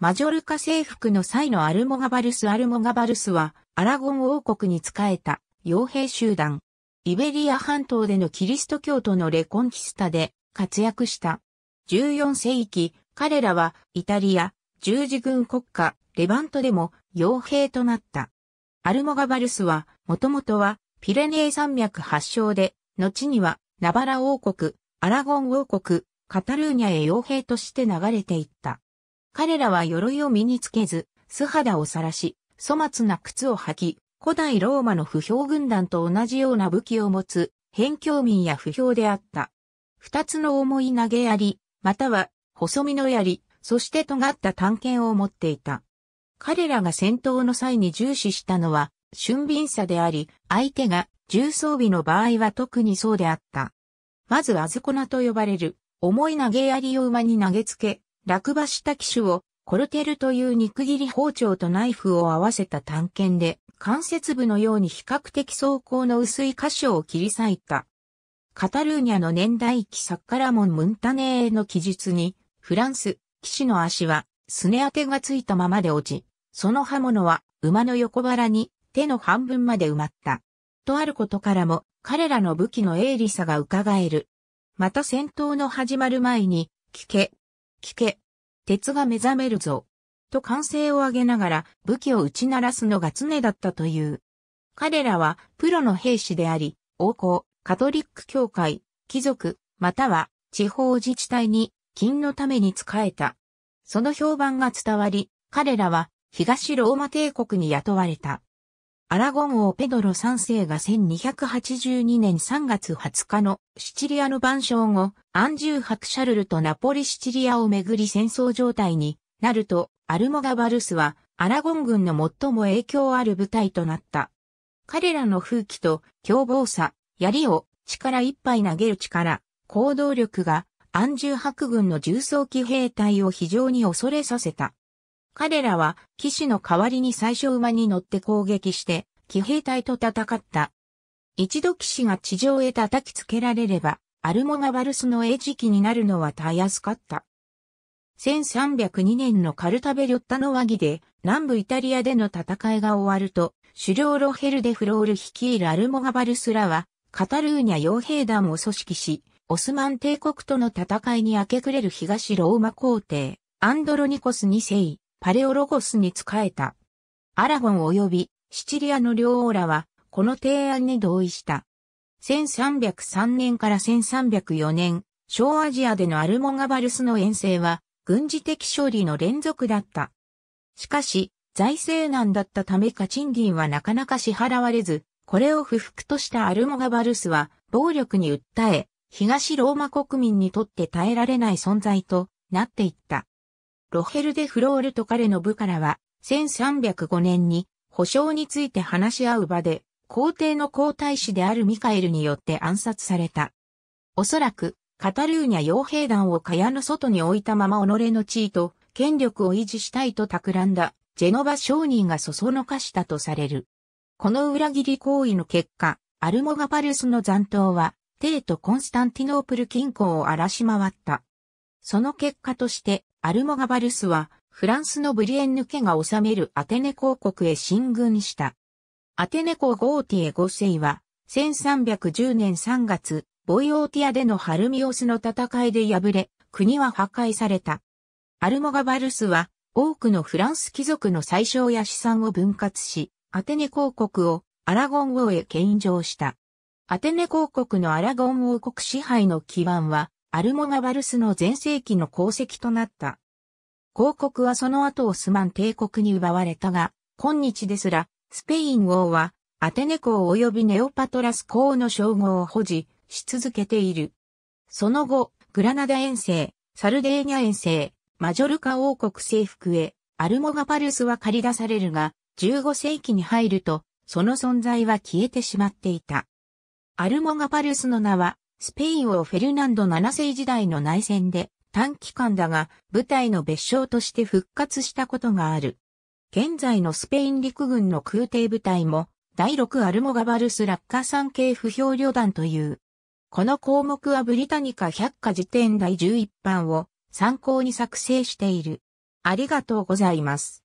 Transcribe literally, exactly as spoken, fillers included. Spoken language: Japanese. マジョルカ征服の際のアルモガバルスアルモガバルスはアラゴン王国に仕えた傭兵集団。イベリア半島でのキリスト教徒のレコンキスタで活躍した。じゅうよん世紀、彼らはイタリア、十字軍国家、レバントでも傭兵となった。アルモガバルスは、もともとはピレネー山脈発祥で、後にはナバラ王国、アラゴン王国、カタルーニャへ傭兵として流れていった。彼らは鎧を身につけず、素肌を晒し、粗末な靴を履き、古代ローマの不評軍団と同じような武器を持つ、辺境民や不評であった。二つの重い投げ槍、または細身の槍、そして尖った短剣を持っていた。彼らが戦闘の際に重視したのは、俊敏さであり、相手が重装備の場合は特にそうであった。まずアズコナと呼ばれる、重い投げ槍を馬に投げつけ、落馬した騎手を、コルテルという肉切り包丁とナイフを合わせた短剣で、関節部のように比較的装甲の薄い箇所を切り裂いた。カタルーニャの年代記サッカラモン・ムンタネーの記述に、フランス、騎士の足は、すね当てがついたままで落ち、その刃物は、馬の横腹に、手の半分まで埋まった。とあることからも、彼らの武器の鋭利さが伺える。また戦闘の始まる前に、聞け、聞け、鉄が目覚めるぞ。と歓声を上げながら武器を打ち鳴らすのが常だったという。彼らはプロの兵士であり、王侯、カトリック教会、貴族、または地方自治体に金のために仕えた。その評判が伝わり、彼らは東ローマ帝国に雇われた。アラゴン王ペドロさん世がせんにひゃくはちじゅうにねんさんがつはつかのシチリアの晩鐘後、アンジュー伯シャルルとナポリシチリアをめぐり戦争状態になると、アルモガバルスはアラゴン軍の最も影響ある部隊となった。彼らの風紀と凶暴さ、槍を力いっぱい投げる力、行動力がアンジュー伯軍の重装騎兵隊を非常に恐れさせた。彼らは騎士の代わりに最初馬に乗って攻撃して騎兵隊と戦った。一度騎士が地上へ叩きつけられれば、アルモガバルスの餌食になるのはたやすかった。せんさんびゃくにねんのカルタベ・リョッタの和議で南部イタリアでの戦いが終わると、首領ロヘル・デ・フロール率いるアルモガバルスらはカタルーニャ傭兵団を組織し、オスマン帝国との戦いに明け暮れる東ローマ皇帝、アンドロニコスに世、パレオロゴスに仕えた。アラゴン及びシチリアの両王らはこの提案に同意した。せんさんびゃくさんねんからせんさんびゃくよねん、小アジアでのアルモガバルスの遠征は、軍事的勝利の連続だった。しかし、財政難だったためか賃金はなかなか支払われず、これを不服としたアルモガバルスは暴力に訴え、東ローマ国民にとって耐えられない存在となっていった。ロヘル・デ・フロールと彼の部下らは、せんさんびゃくごねんに保証について話し合う場で、皇帝の皇太子であるミカエルによって暗殺された。おそらく、カタルーニャ傭兵団を蚊帳の外に置いたまま己の地位と権力を維持したいと企んだジェノバ商人がそそのかしたとされる。この裏切り行為の結果、アルモガバルスの残党は、帝都コンスタンティノープル近郊を荒らし回った。その結果として、アルモガバルスは、フランスのブリエンヌ家が治めるアテネ公国へ進軍した。アテネ公ゴーティエご世は、せんさんびゃくじゅうねんさんがつ、ボイオーティアでのハルミオスの戦いで敗れ、国は破壊された。アルモガバルスは、多くのフランス貴族の宰相や資産を分割し、アテネ公国をアラゴン王へ献上した。アテネ公国のアラゴン王国支配の基盤は、アルモガバルスの全盛期の功績となった。公国はその後オスマン帝国に奪われたが、今日ですら、スペイン王は、アテネ公及びネオパトラス公の称号を保持、し続けている。その後、グラナダ遠征、サルデーニャ遠征、マジョルカ王国征服へ、アルモガバルスは駆り出されるが、じゅうご世紀に入ると、その存在は消えてしまっていた。アルモガバルスの名は、スペイン王フェルナンドなな世時代の内戦で、短期間だが、部隊の別称として復活したことがある。現在のスペイン陸軍の空挺部隊も、だいろくアルモガバルス落下産系不評旅団という。この項目はブリタニカ百科事典第じゅういち版を参考に作成している。ありがとうございます。